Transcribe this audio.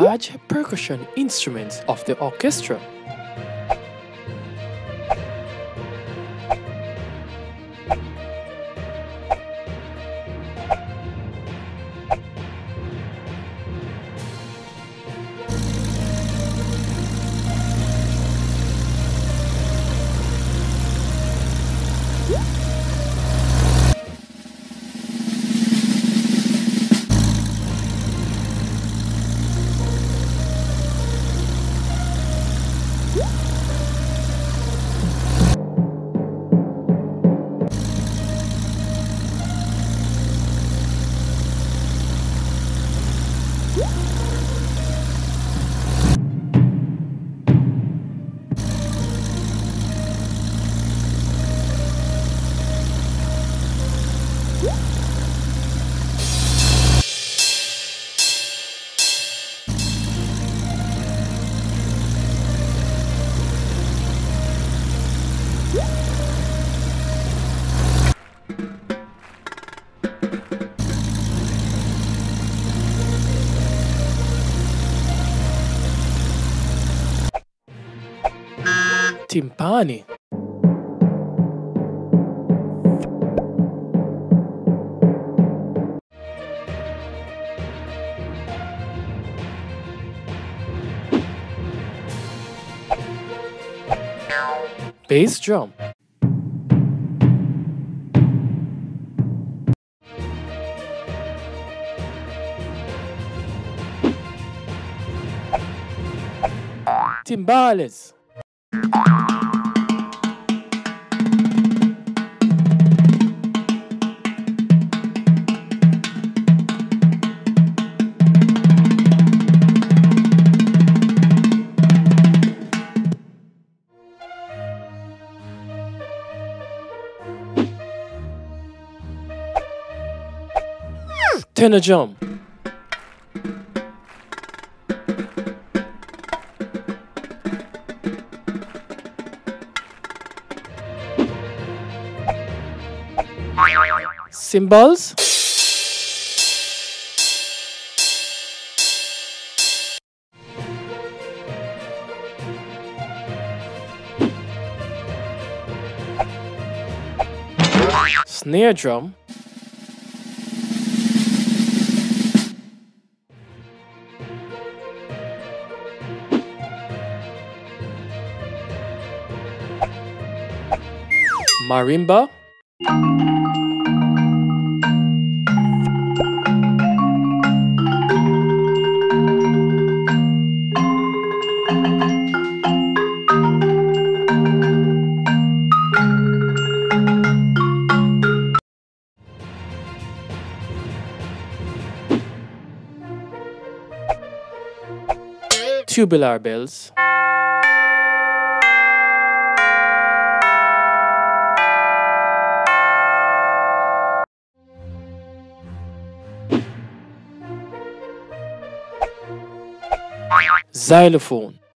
large percussion instruments of the orchestra. Timpani. Bass drum. Timbales. Tenor drum. Cymbals. Snare drum. Marimba. Tubular bells. Xylophone.